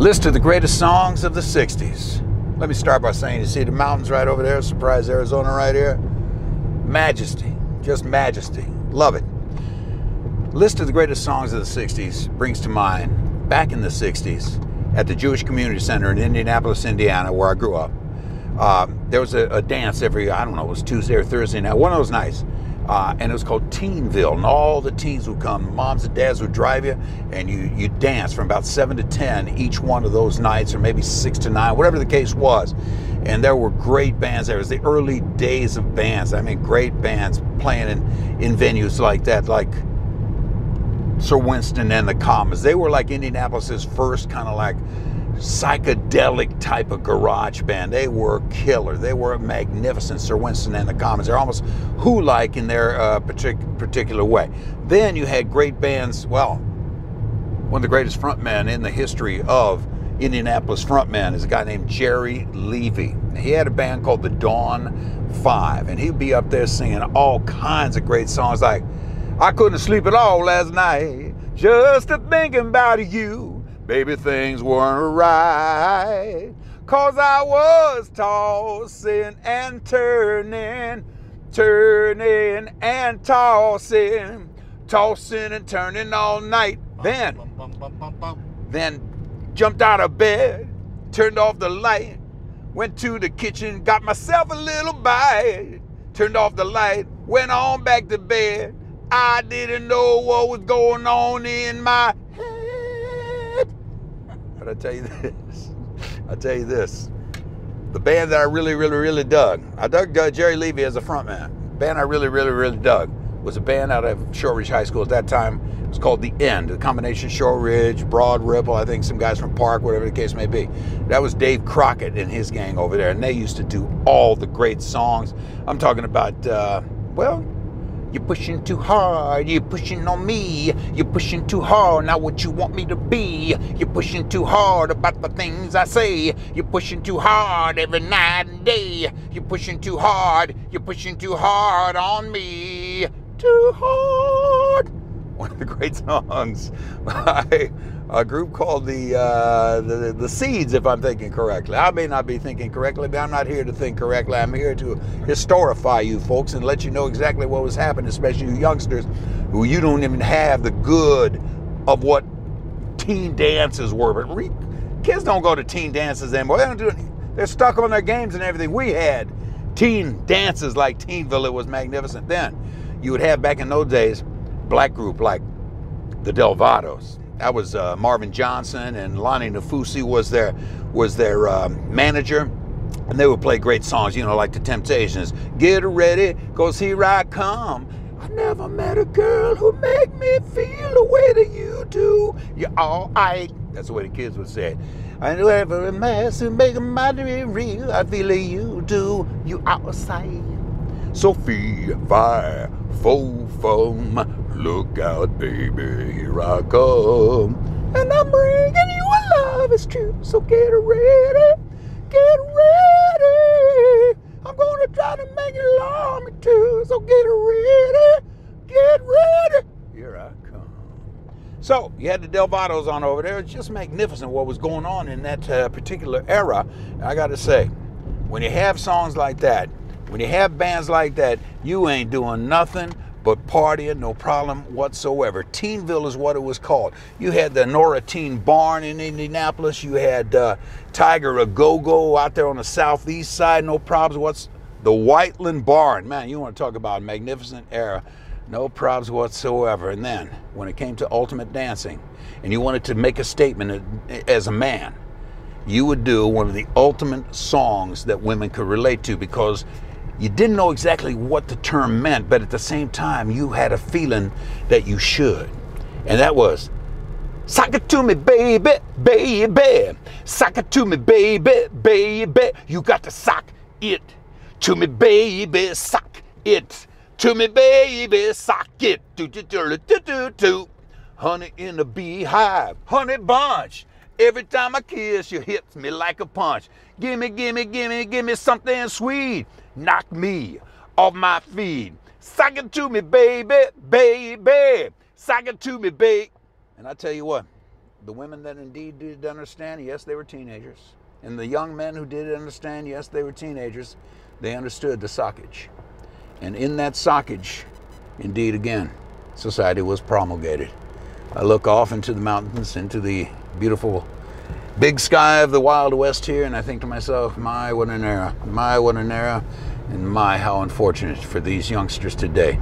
List of the greatest songs of the 60s. Let me start by saying, you see the mountains right over there, Surprise, Arizona right here. Majesty, just majesty, love it. List of the greatest songs of the 60s brings to mind, back in the 60s, at the Jewish Community Center in Indianapolis, Indiana, where I grew up, there was a dance every, I don't know, it was Tuesday or Thursday night, one of those nights, and it was called Teenville, and all the teens would come, moms and dads would drive you, and you dance from about 7 to 10 each one of those nights, or maybe 6 to 9, whatever the case was, and there were great bands there. It was the early days of bands, I mean, great bands playing in venues like that, like Sir Winston and the Commons. They were like Indianapolis's first kind of like psychedelic type of garage band. They were killer. They were magnificent, Sir Winston and the Commons. They're almost Who-like in their particular way. Then you had great bands, well, one of the greatest frontmen in the history of Indianapolis frontman is a guy named Jerry Levy. He had a band called The Dawn Five, and he'd be up there singing all kinds of great songs like I couldn't sleep at all last night, just a thinking about you. Baby, things weren't right, cause I was tossing and turning, turning and tossing, tossing and turning all night. Then jumped out of bed, turned off the light, went to the kitchen, got myself a little bite, turned off the light, went on back to bed. I didn't know what was going on in my head. But I tell you this, the band that I really dug, I dug Jerry Levy as a frontman. The band I really dug was a band out of Shortridge High School at that time. It was called The End, a combination of Shortridge, Broad Ripple, I think some guys from Park, whatever the case may be. That was Dave Crockett and his gang over there, and they used to do all the great songs. I'm talking about, well, you're pushing too hard, you're pushing on me, you're pushing too hard, not what you want me to be, you're pushing too hard about the things I say, you're pushing too hard every night and day, you're pushing too hard on me, too hard. One of the great songs by a group called the Seeds, if I'm thinking correctly. I may not be thinking correctly, but I'm not here to think correctly. I'm here to historify you folks and let you know exactly what was happening, especially you youngsters who you don't even have the good of what teen dances were. But kids don't go to teen dances anymore. They don't do anything. They're stuck on their games and everything. We had teen dances like Teenville. It was magnificent then. You would have, back in those days, black group like the Del Vados. That was Marvin Johnson, and Lonnie Nafusi was their manager, and they would play great songs, you know, like the Temptations. Get ready, cause here I come. I never met a girl who make me feel the way that you do. You're all right. That's the way the kids would say it. I never met who make a matter real. I feel like you do. You outside. Sophie, fire, fo foam. Look out, baby, here I come. And I'm bringing you a love, it's true, so get ready, I'm gonna try to make you love me too, so get ready, here I come. So, you had the Del Vados on over there. It's just magnificent what was going on in that particular era. I gotta say, when you have songs like that, when you have bands like that, you ain't doing nothing but partying, no problem whatsoever. Teenville is what it was called. You had the Nora Teen Barn in Indianapolis. You had Tiger a Go Go out there on the southeast side, no problems. What's the Whiteland Barn? Man, you want to talk about a magnificent era. No problems whatsoever. And then, when it came to ultimate dancing, and you wanted to make a statement as a man, you would do one of the ultimate songs that women could relate to, because you didn't know exactly what the term meant, but at the same time, you had a feeling that you should. And that was, sock it to me, baby, baby. Sock it to me, baby, baby. You got to sock it to me, baby. Sock it to me, baby. Sock it. Do, do, do, do, do, do. Honey in the beehive, honey bunch. Every time I kiss, you hits me like a punch. Gimme, gimme, gimme, gimme something sweet. Knock me off my feet. Sock it to me, baby, baby. Sock it to me, babe. And I tell you what, The women that indeed did understand, yes, they were teenagers. And the young men who did understand, yes, they were teenagers. They understood the sockage. And in that sockage, indeed again, society was promulgated. I look off into the mountains, into the beautiful big sky of the Wild West here, and I think to myself, my, what an era. My, what an era. And my, how unfortunate for these youngsters today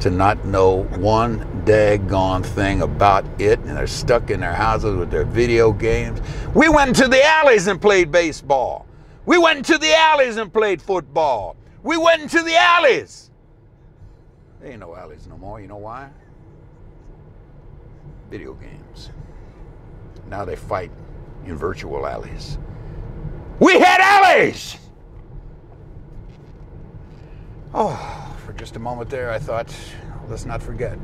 to not know one daggone thing about it, and they're stuck in their houses with their video games. We went to the alleys and played baseball. We went to the alleys and played football. We went to the alleys. There ain't no alleys no more, you know why? Video games. Now they fight in virtual alleys. We had alleys! Oh, for just a moment there, I thought, let's not forget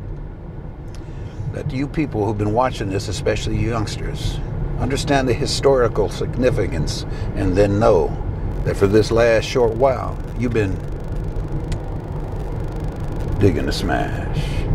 that you people who've been watching this, especially you youngsters, understand the historical significance, and then know that for this last short while, you've been digging the smash.